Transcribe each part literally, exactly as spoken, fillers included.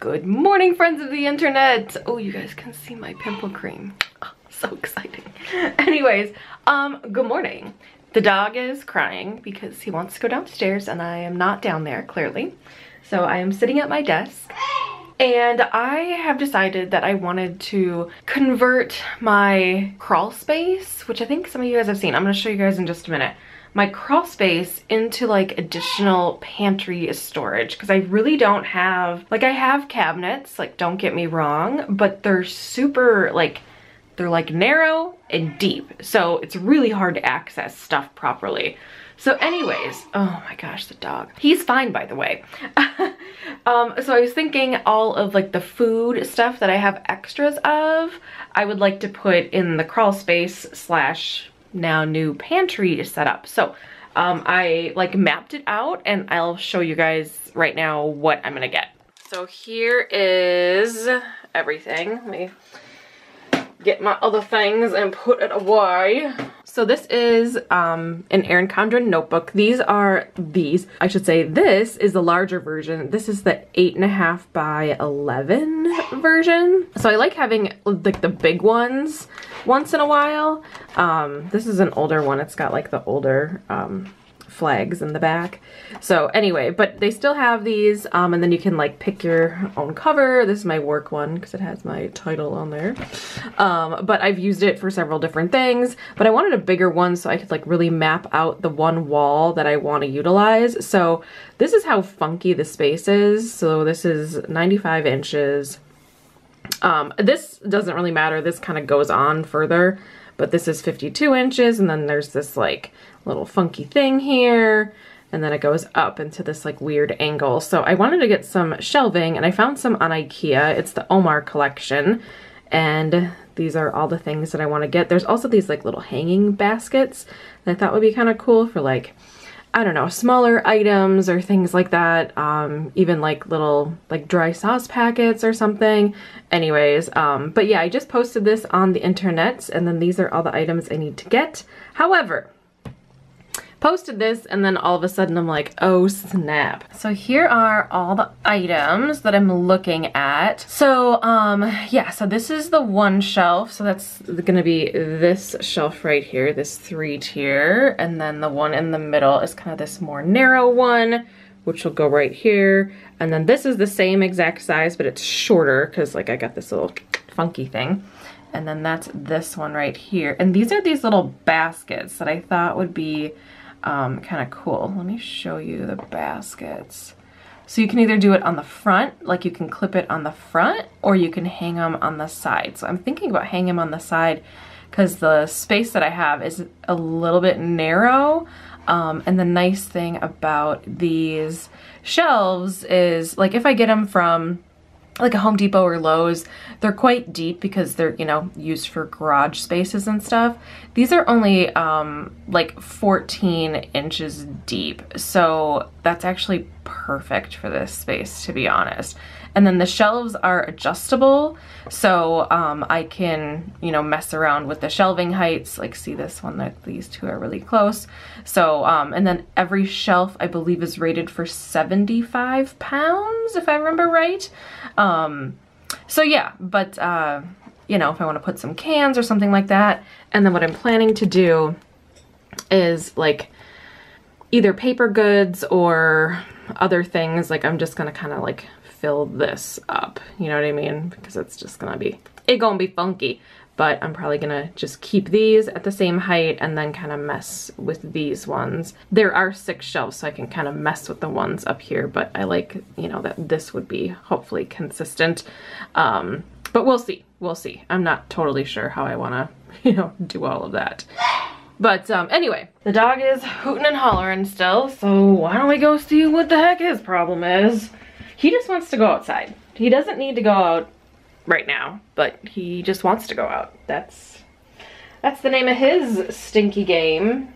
Good morning, friends of the internet. Oh, you guys can see my pimple cream. Oh, so exciting. Anyways, um, good morning. The dog is crying because he wants to go downstairs and I am not down there, clearly. So I am sitting at my desk and I have decided that I wanted to convert my crawl space, which I think some of you guys have seen. I'm gonna show you guys in just a minute. My crawl space into like additional pantry storage because I really don't have, like I have cabinets, like don't get me wrong, but they're super like, they're like narrow and deep. So it's really hard to access stuff properly. So anyways, oh my gosh, the dog. He's fine, by the way. um, so I was thinking all of like the food stuff that I have extras of, I would like to put in the crawl space slash now new pantry is set up. So um, I like mapped it out and I'll show you guys right now what I'm gonna get. So here is everything. Let me get my other things and put it away. So this is um, an Erin Condren notebook. These are these, I should say this is the larger version. This is the eight and a half by eleven version. So I like having like the big ones once in a while. Um, this is an older one. It's got like the older um, flags in the back. So anyway, but they still have these um, and then you can like pick your own cover. This is my work one because it has my title on there. Um, but I've used it for several different things, but I wanted a bigger one so I could like really map out the one wall that I want to utilize. So this is how funky the space is. So this is ninety-five inches. Um, this doesn't really matter. This kind of goes on further, but this is fifty-two inches and then there's this like little funky thing here and then it goes up into this like weird angle. So I wanted to get some shelving and I found some on IKEA. It's the Omar collection and these are all the things that I want to get. There's also these like little hanging baskets that I thought would be kind of cool for like, I don't know, smaller items or things like that. Um, even like little like dry sauce packets or something. Anyways, um, but yeah, I just posted this on the internet and then these are all the items I need to get. However, posted this and then all of a sudden I'm like, oh snap. So here are all the items that I'm looking at. So um, yeah, so this is the one shelf. So that's gonna be this shelf right here, this three tier. And then the one in the middle is kind of this more narrow one, which will go right here. And then this is the same exact size, but it's shorter because like I got this little funky thing. And then that's this one right here. And these are these little baskets that I thought would be Um, kind of cool. Let me show you the baskets. So you can either do it on the front, like you can clip it on the front, or you can hang them on the side. So I'm thinking about hanging them on the side because the space that I have is a little bit narrow. Um, and the nice thing about these shelves is like if I get them from like a Home Depot or Lowe's, they're quite deep because they're, you know, used for garage spaces and stuff. These are only um, like fourteen inches deep. So that's actually perfect for this space, to be honest. And then the shelves are adjustable. So um, I can, you know, mess around with the shelving heights. Like see this one, that these two are really close. So, um, and then every shelf I believe is rated for seventy-five pounds, if I remember right. Um, so yeah, but, uh, you know, if I want to put some cans or something like that. And then what I'm planning to do is like either paper goods or other things. Like I'm just going to kind of like fill this up, you know what I mean? Because it's just going to be, it going to be funky, but I'm probably going to just keep these at the same height and then kind of mess with these ones. There are six shelves, so I can kind of mess with the ones up here, but I like, you know, that this would be hopefully consistent. Um, but we'll see, we'll see. I'm not totally sure how I want to, you know, do all of that. But um, anyway, the dog is hooting and hollering still, so why don't we go see what the heck his problem is? He just wants to go outside. He doesn't need to go out right now, but he just wants to go out. That's that's the name of his stinky game.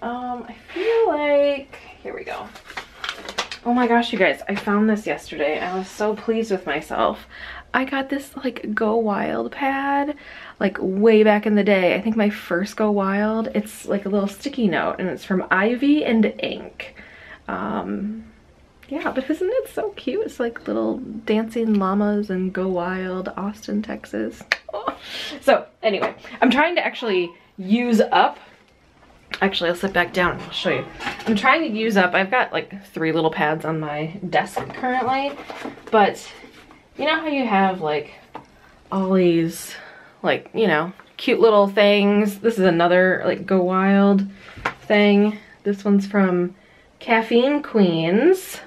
Um, I feel like, here we go. Oh my gosh, you guys, I found this yesterday. I was so pleased with myself. I got this like Go Wild pad, like way back in the day. I think my first Go Wild, it's like a little sticky note and it's from Ivy and Ink. Um, Yeah, but isn't it so cute? It's like little dancing llamas and Go Wild, Austin, Texas. Oh. So anyway, I'm trying to actually use up. Actually, I'll sit back down and I'll show you. I'm trying to use up. I've got like three little pads on my desk currently, but you know how you have like all these like, you know, cute little things. This is another like Go Wild thing. This one's from Caffeine Queens.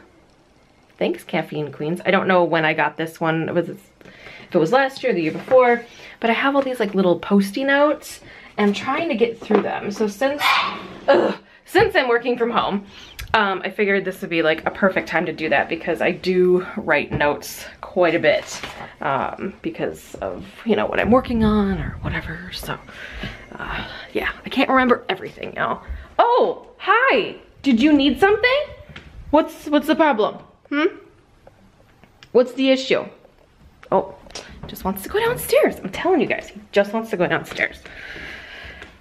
Thanks, Caffeine Queens. I don't know when I got this one. It was, if it was last year or the year before, but I have all these like little Post-it notes and I'm trying to get through them. So since ugh, since I'm working from home, um, I figured this would be like a perfect time to do that because I do write notes quite a bit um, because of, you know, what I'm working on or whatever. So uh, yeah, I can't remember everything, y'all. Oh, hi. Did you need something? What's, what's the problem? Hmm? What's the issue? Oh, just wants to go downstairs. I'm telling you guys, he just wants to go downstairs.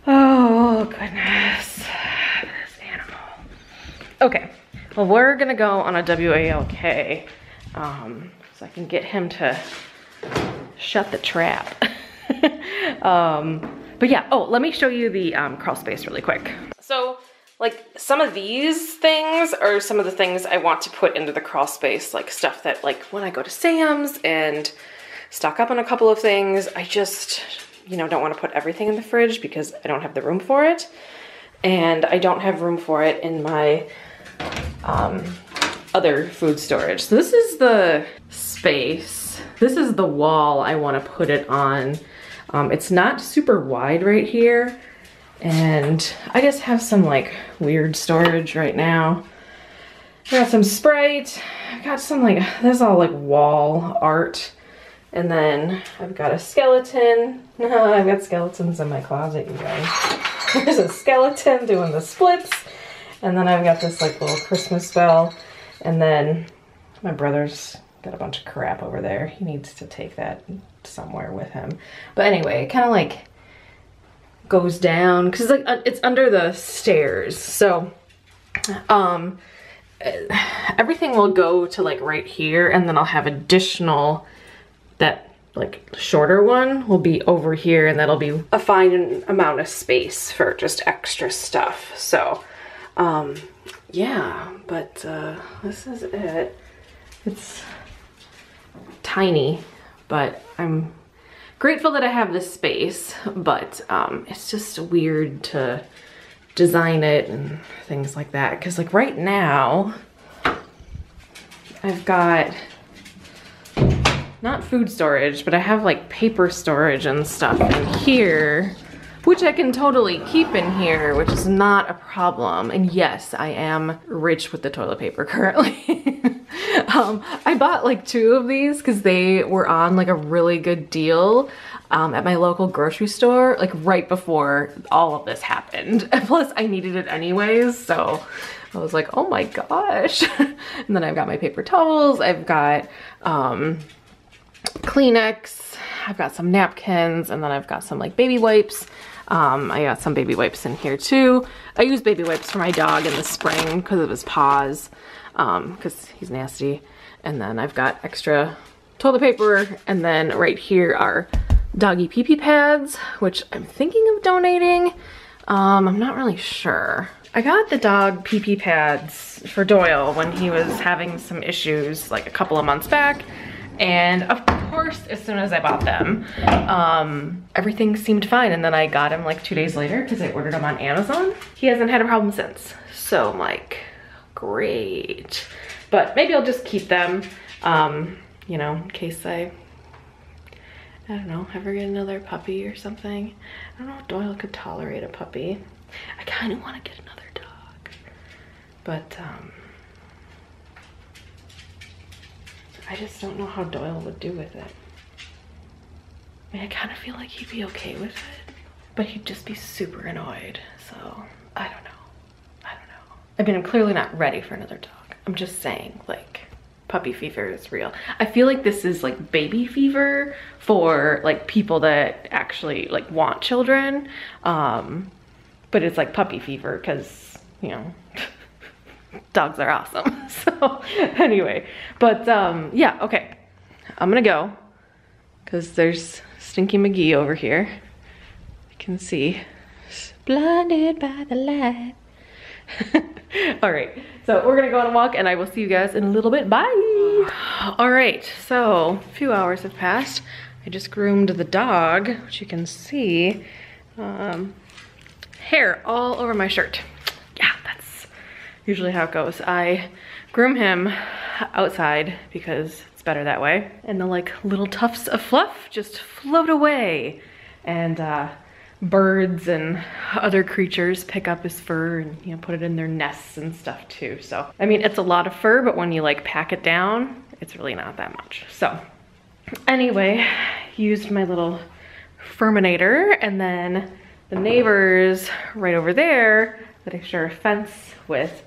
Oh, goodness. This animal. Okay, well, we're gonna go on a walk, um, so I can get him to shut the trap. um, but yeah, oh, let me show you the um, crawl space really quick. So, like, some of these things are some of the things I want to put into the crawl space, like stuff that, like, when I go to Sam's and stock up on a couple of things, I just, you know, don't want to put everything in the fridge because I don't have the room for it. And I don't have room for it in my um, other food storage. So this is the space. This is the wall I want to put it on. Um, it's not super wide right here. And I just have some like weird storage right now. I got some Sprite. I've got some like, this is all like wall art. And then I've got a skeleton. No, I've got skeletons in my closet, you guys. There's a skeleton doing the splits. And then I've got this like little Christmas bell. And then my brother's got a bunch of crap over there. He needs to take that somewhere with him. But anyway, it kind of like goes down because it's like it's under the stairs, so um everything will go to like right here, and then I'll have additional, that like shorter one will be over here, and that'll be a fine amount of space for just extra stuff. So um yeah, but uh this is it. It's tiny, but I'm grateful that I have this space, but um, it's just weird to design it and things like that. Cause like right now I've got not food storage, but I have like paper storage and stuff in here, which I can totally keep in here, which is not a problem. And yes, I am rich with the toilet paper currently. um, I bought like two of these because they were on like a really good deal um, at my local grocery store, like right before all of this happened. Plus I needed it anyways. So I was like, oh my gosh. And then I've got my paper towels. I've got um, Kleenex. I've got some napkins, and then I've got some like baby wipes. Um, I got some baby wipes in here too. I use baby wipes for my dog in the spring because of his paws, um, because he's nasty. And then I've got extra toilet paper. And then right here are doggy pee-pee pads, which I'm thinking of donating. Um, I'm not really sure. I got the dog pee-pee pads for Doyle when he was having some issues like a couple of months back. And of course, as soon as I bought them, um, everything seemed fine. And then I got him like two days later because I ordered him on Amazon. He hasn't had a problem since. So I'm like, great. But maybe I'll just keep them, um, you know, in case I, I don't know, ever get another puppy or something. I don't know if Doyle could tolerate a puppy. I kind of want to get another dog. But, um... I just don't know how Doyle would do with it. I mean, I kind of feel like he'd be okay with it, but he'd just be super annoyed. So I don't know. I don't know. I mean, I'm clearly not ready for another dog. I'm just saying, like, puppy fever is real. I feel like this is like baby fever for like people that actually like want children. Um, but it's like puppy fever because, you know, dogs are awesome. So anyway, but um, yeah, okay. I'm gonna go, because there's Stinky McGee over here. You can see, blinded by the light. All right, so we're gonna go on a walk and I will see you guys in a little bit. Bye. All right, so a few hours have passed. I just groomed the dog, which you can see. Um, hair all over my shirt. Yeah, that's usually how it goes. I groom him outside because it's better that way. And the like little tufts of fluff just float away. And uh, birds and other creatures pick up his fur and, you know, put it in their nests and stuff too. So, I mean, it's a lot of fur, but when you like pack it down, it's really not that much. So anyway, used my little Furminator, and then the neighbors right over there that I share a fence with,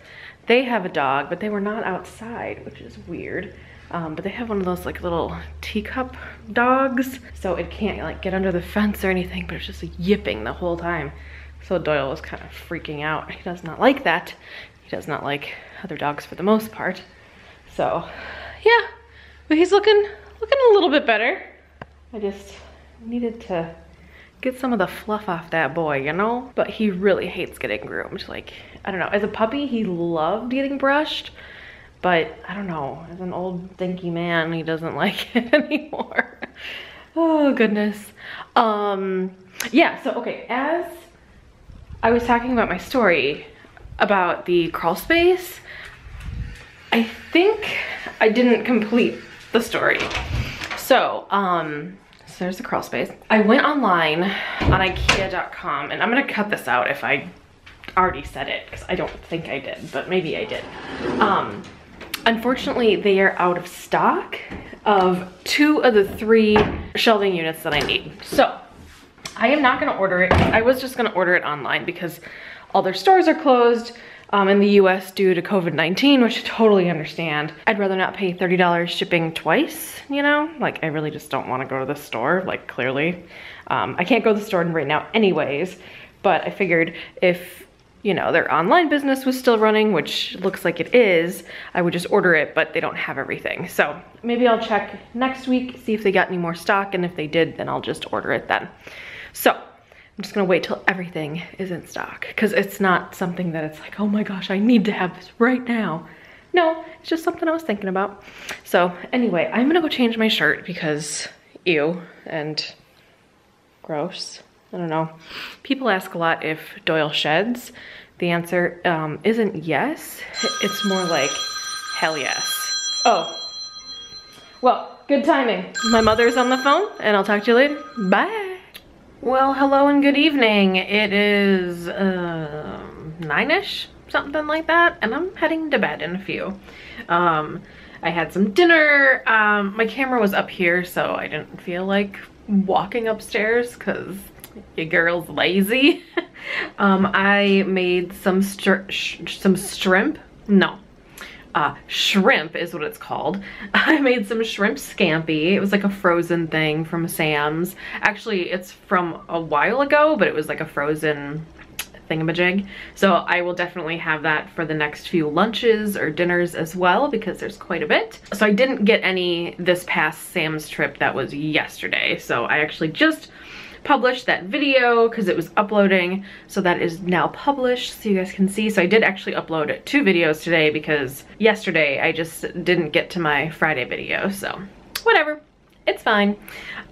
they have a dog, but they were not outside, which is weird. Um, but they have one of those like little teacup dogs, so it can't like get under the fence or anything, but it's just like, yipping the whole time. So Doyle was kind of freaking out. He does not like that. He does not like other dogs for the most part. So yeah, but he's looking looking a little bit better. I just needed to get some of the fluff off that boy, you know? But he really hates getting groomed. Like, I don't know, as a puppy, he loved getting brushed, but I don't know, as an old dinky man, he doesn't like it anymore. Oh goodness. Um, yeah, so okay, as I was talking about my story about the crawl space, I think I didn't complete the story. So, um, So there's the crawl space. I went online on IKEA dot com, and I'm gonna cut this out if I already said it, because I don't think I did, but maybe I did. Um, unfortunately, they are out of stock of two of the three shelving units that I need. So I am not gonna order it. I was just gonna order it online because all their stores are closed um, in the U S due to COVID nineteen, which I totally understand. I'd rather not pay thirty dollars shipping twice, you know? Like, I really just don't want to go to the store, like, clearly. Um, I can't go to the store right now anyways, but I figured if, you know, their online business was still running, which looks like it is, I would just order it, but they don't have everything. So maybe I'll check next week, see if they got any more stock, and if they did, then I'll just order it then. So I'm just gonna wait till everything is in stock, because it's not something that it's like, oh my gosh, I need to have this right now. No, it's just something I was thinking about. So anyway, I'm gonna go change my shirt because ew and gross. I don't know. People ask a lot if Doyle sheds. The answer um, isn't yes. It's more like hell yes. Oh, well, good timing. My mother's on the phone, and I'll talk to you later. Bye. Well, hello and good evening. It is uh, nine-ish, something like that, and I'm heading to bed in a few. Um, I had some dinner. Um, my camera was up here, so I didn't feel like walking upstairs because your girl's lazy. um, I made some str sh some shrimp. No. Uh, shrimp is what it's called. I made some shrimp scampi. It was like a frozen thing from Sam's. Actually, it's from a while ago, but it was like a frozen thingamajig. So I will definitely have that for the next few lunches or dinners as well, because there's quite a bit. So I didn't get any this past Sam's trip that was yesterday. So I actually just published that video because it was uploading, so that is now published, so you guys can see. So I did actually upload two videos today, because yesterday I just didn't get to my Friday video, so whatever, it's fine.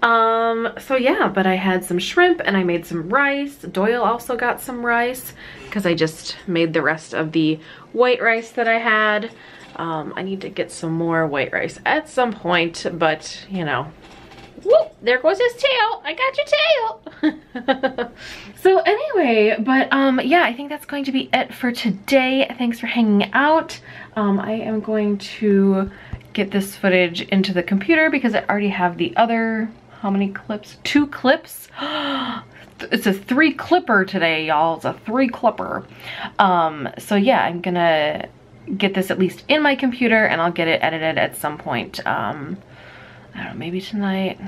Um so yeah, but I had some shrimp and I made some rice. Doyle also got some rice because I just made the rest of the white rice that I had. um I need to get some more white rice at some point, but you know, whoop, there goes his tail. I got your tail. So anyway, but um, yeah, I think that's going to be it for today. Thanks for hanging out. Um, I am going to get this footage into the computer because I already have the other, how many clips? Two clips. It's a three clipper today, y'all. It's a three clipper. Um, so yeah, I'm gonna get this at least in my computer, and I'll get it edited at some point. Um, I don't know, maybe tonight,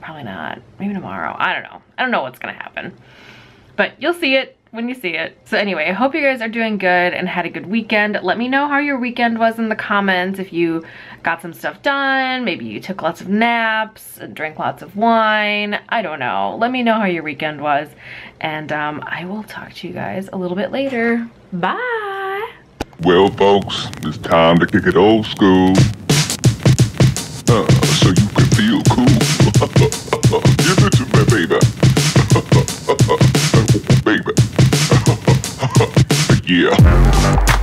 probably not, maybe tomorrow, I don't know. I don't know what's gonna happen, but you'll see it. when you see it. So anyway, I hope you guys are doing good and had a good weekend. Let me know how your weekend was in the comments. If you got some stuff done, maybe you took lots of naps and drank lots of wine. I don't know. Let me know how your weekend was. And um, I will talk to you guys a little bit later. Bye. Well, folks, it's time to kick it old school. Uh, so you can feel cool. Give it to my baby. Baby. Yeah.